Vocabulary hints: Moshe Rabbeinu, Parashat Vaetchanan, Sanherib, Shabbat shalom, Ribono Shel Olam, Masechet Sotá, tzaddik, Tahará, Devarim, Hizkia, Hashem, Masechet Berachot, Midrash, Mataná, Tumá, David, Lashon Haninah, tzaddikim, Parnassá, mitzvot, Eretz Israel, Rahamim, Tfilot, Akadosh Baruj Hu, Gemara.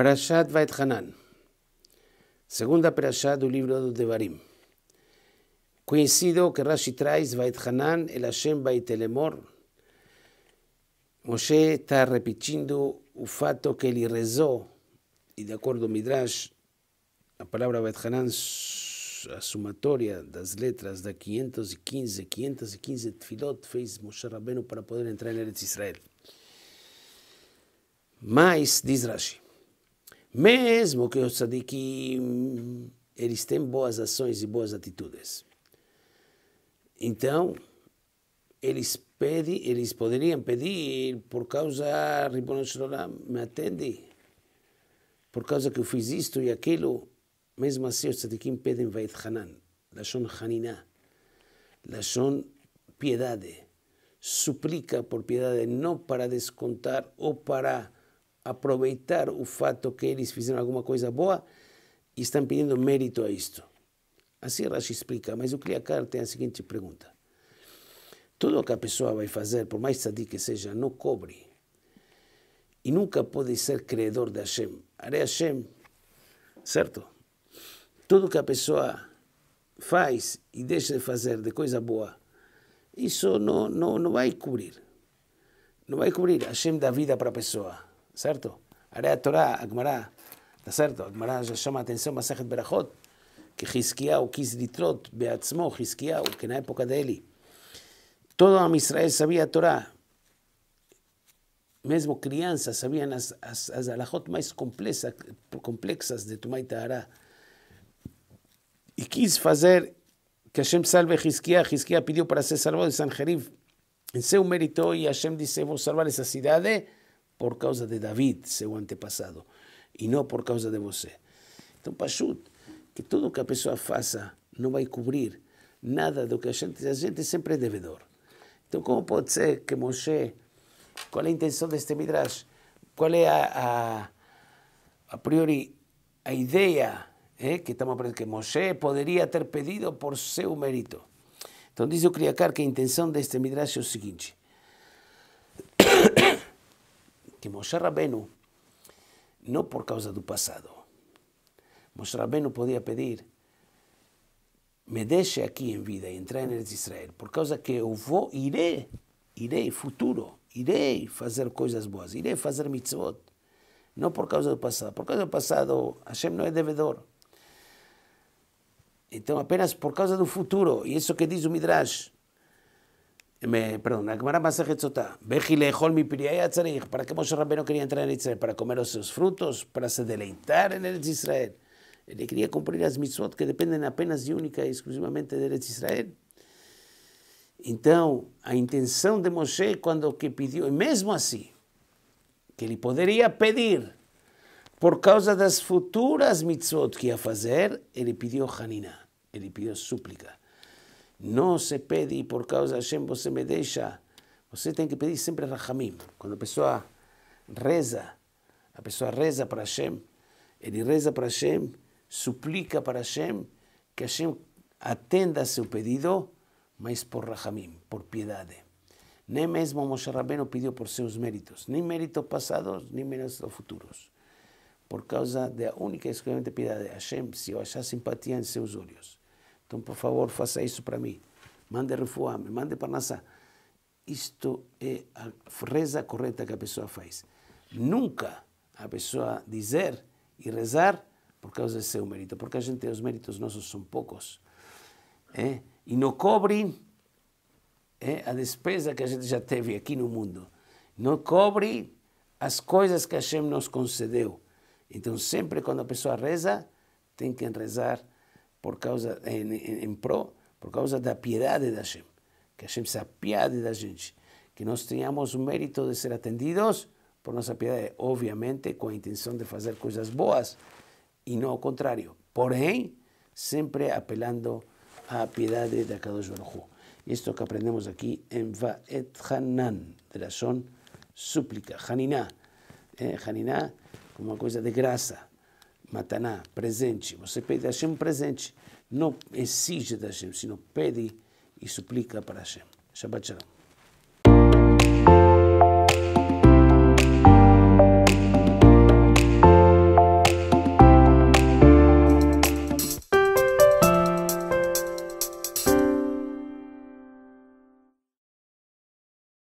Parashat Vaetchanan, segunda Parashá do livro do Devarim. Conhecido que Rashi traz, Vaetchanan, el Hashem Vaitelemor. Moshe está repetindo o fato que ele rezou, e de acordo com o Midrash, a palavra Vaetchanan, a somatória das letras da 515 Tfilot fez Moshe Rabbeinu para poder entrar em Eretz Israel. Mas, diz Rashi, mesmo que os tzaddikim, eles têm boas ações e boas atitudes. Então, eles poderiam pedir por causa, Ribono Shel Olam, me atende, por causa que eu fiz isto e aquilo. Mesmo assim, os tzaddikim pedem Vaetchanan, Lashon Haninah, Lashon piedade, suplica por piedade, não para descontar ou para aproveitar o fato que eles fizeram alguma coisa boa e estão pedindo mérito a isto. Assim Rashi explica, mas o Kli Yakar tem a seguinte pergunta: tudo que a pessoa vai fazer, por mais tzaddik que seja, não cobre e nunca pode ser credor de Hashem. Are Hashem, certo? Tudo que a pessoa faz e deixa de fazer de coisa boa, isso não vai cobrir. Não vai cobrir. Hashem dá vida para a pessoa, certo? A Torá, a Gemara, tá certo? A Gemara já chama a atenção, Masechet Berachot, que Hizkia quis litrot beatzmo, Hizkia, que na época dele, todo o Israel sabia a Torá. Mesmo crianças sabiam as alahot mais complexas de Tumá e Tahará. E quis fazer que Hashem salve Hizkia. Hizkia pediu para ser salvo de Sanherib em seu mérito, e Hashem disse: vou salvar essa cidade por causa de David, seu antepassado, e não por causa de você. Então, Pashut, que tudo que a pessoa faça não vai cobrir nada do que a gente sempre é devedor. Então, como pode ser que Moshe, qual é a intenção deste Midrash? Qual é a priori a ideia? Que estamos aprendendo que Moshe poderia ter pedido por seu mérito. Então diz o Kli Yakar que a intenção deste Midrash é o seguinte: que Moshe Rabbeinu, não por causa do passado, Moshe Rabbeinu podia pedir: me deixe aqui em vida e entrar em Eretz Israel, por causa que eu vou, irei, futuro, irei fazer coisas boas, irei fazer mitzvot, não por causa do passado. Por causa do passado, Hashem não é devedor. Então, apenas por causa do futuro, e isso que diz o Midrash, a Gemara Masechet Sotá, para que Moshe Rabbeinu queria entrar em Israel? Para comer os seus frutos, para se deleitar em Eretz Israel. Ele queria cumprir as mitzvot que dependem apenas e única e exclusivamente de Eretz Israel. Então, a intenção de Moshe, quando que pediu, e mesmo assim, que ele poderia pedir, por causa das futuras mitzvot que ia fazer, ele pediu Haninah, ele pediu súplica. Não se pede por causa de Hashem, você me deixa. Você tem que pedir sempre Rahamim. Quando a pessoa reza para Hashem, ele reza para Hashem, suplica para Hashem, que Hashem atenda seu pedido, mas por Rahamim, por piedade. Nem mesmo Moshe Rabbeinu pediu por seus méritos, nem méritos passados, nem méritos futuros. Por causa da única e exclusivamente piedade de Hashem, se eu achar simpatia em seus olhos. Então, por favor, faça isso para mim. Mande refuá, me mande Parnassá. Isto é a reza correta que a pessoa faz. Nunca a pessoa dizer e rezar por causa de seu mérito. Porque a gente, os méritos nossos são poucos. E não cobrem a despesa que a gente já teve aqui no mundo. Não cobrem as coisas que Hashem nos concedeu. Então, sempre quando a pessoa reza, tem que rezar por causa, por causa da piedade de Hashem. Que Hashem se apiade da gente. Que nós tenhamos o mérito de ser atendidos por nossa piedade. Obviamente, com a intenção de fazer coisas boas e não ao contrário. Porém, sempre apelando à piedade de Akadosh Baruj Hu. Isto que aprendemos aqui em Vaetchanan, de Lashon súplica. Haninah. Haninah, uma coisa de graça, Mataná, presente. Você pede a Hashem presente, não exige da Hashem, senão pede e suplica para Hashem. Shabbat shalom.